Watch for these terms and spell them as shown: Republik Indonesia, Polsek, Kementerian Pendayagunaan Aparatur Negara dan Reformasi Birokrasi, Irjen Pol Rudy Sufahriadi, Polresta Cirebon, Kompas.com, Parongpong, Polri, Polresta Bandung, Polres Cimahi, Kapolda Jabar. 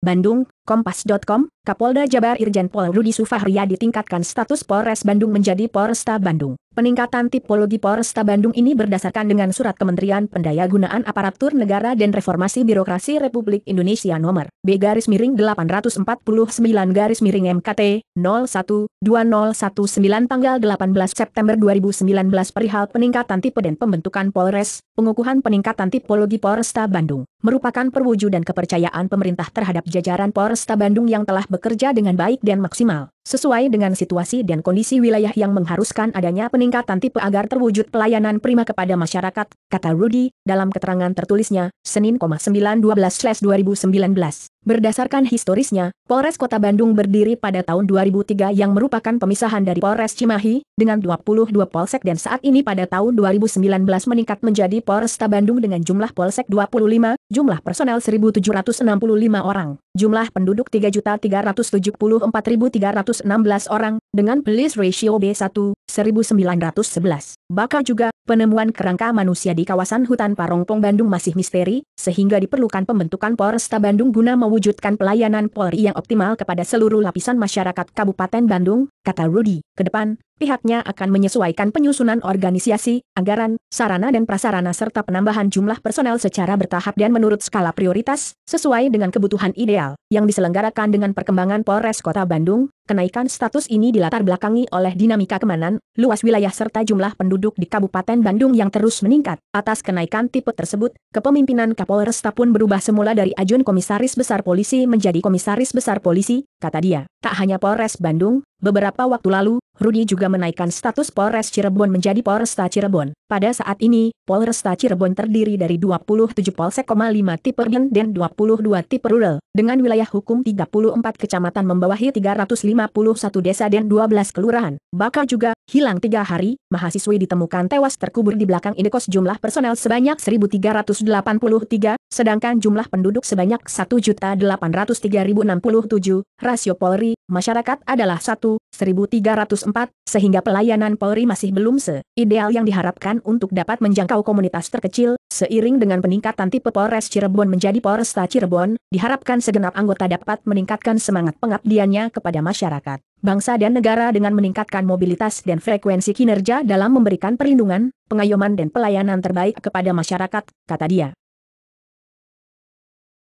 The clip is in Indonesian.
Bandung, Kompas.com, Kapolda Jabar Irjen Pol Rudy Sufahriadi ditingkatkan status Polres Bandung menjadi Polresta Bandung. Peningkatan tipologi Polresta Bandung ini berdasarkan dengan Surat Kementerian Pendayagunaan Aparatur Negara dan Reformasi Birokrasi Republik Indonesia Nomor B/849/MKT 01/2019 tanggal 18 September 2019 perihal peningkatan tipe dan pembentukan Polres. Pengukuhan peningkatan tipologi Polresta Bandung merupakan perwujudan kepercayaan pemerintah terhadap jajaran Polresta Bandung yang telah bekerja dengan baik dan maksimal, sesuai dengan situasi dan kondisi wilayah yang mengharuskan adanya peningkatan tipe agar terwujud pelayanan prima kepada masyarakat, kata Rudy, dalam keterangan tertulisnya, Senin, 9/12/2019. Berdasarkan historisnya, Polres Kota Bandung berdiri pada tahun 2003 yang merupakan pemisahan dari Polres Cimahi, dengan 22 polsek dan saat ini pada tahun 2019 meningkat menjadi Polresta Bandung dengan jumlah polsek 25, jumlah personel 1.765 orang, jumlah penduduk 3.374.316 orang, dengan police ratio B1, 1911. Bahkan juga, penemuan kerangka manusia di kawasan hutan Parongpong Bandung masih misteri, sehingga diperlukan pembentukan Polresta Bandung guna mewujudkan pelayanan Polri yang optimal kepada seluruh lapisan masyarakat Kabupaten Bandung, kata Rudy. Ke depan, pihaknya akan menyesuaikan penyusunan organisasi, anggaran, sarana dan prasarana serta penambahan jumlah personel secara bertahap dan menurut skala prioritas, sesuai dengan kebutuhan ideal, yang diselenggarakan dengan perkembangan Polres Kota Bandung. Kenaikan status ini dilatar belakangi oleh dinamika kemanan, luas wilayah serta jumlah penduduk di Kabupaten Bandung yang terus meningkat. Atas kenaikan tipe tersebut, kepemimpinan Kapolresta pun berubah semula dari ajun komisaris besar polisi menjadi komisaris besar polisi, kata dia. Tak hanya Polres Bandung, beberapa waktu lalu, Rudy juga menaikkan status Polres Cirebon menjadi Polresta Cirebon. Pada saat ini, Polresta Cirebon terdiri dari 27 polsek, 5 tipe urban dan 22 tipe rural, dengan wilayah hukum 34 kecamatan membawahi 351 desa dan 12 kelurahan. Bakal juga, hilang 3 hari, mahasiswi ditemukan tewas terkubur di belakang indekos jumlah personel sebanyak 1.383, sedangkan jumlah penduduk sebanyak 1.803.067, rasio Polri, masyarakat adalah 1.304, sehingga pelayanan Polri masih belum se-ideal yang diharapkan untuk dapat menjangkau komunitas terkecil. Seiring dengan peningkatan tipe Polres Cirebon menjadi Polresta Cirebon, diharapkan segenap anggota dapat meningkatkan semangat pengabdiannya kepada masyarakat, bangsa dan negara dengan meningkatkan mobilitas dan frekuensi kinerja dalam memberikan perlindungan, pengayoman dan pelayanan terbaik kepada masyarakat, kata dia.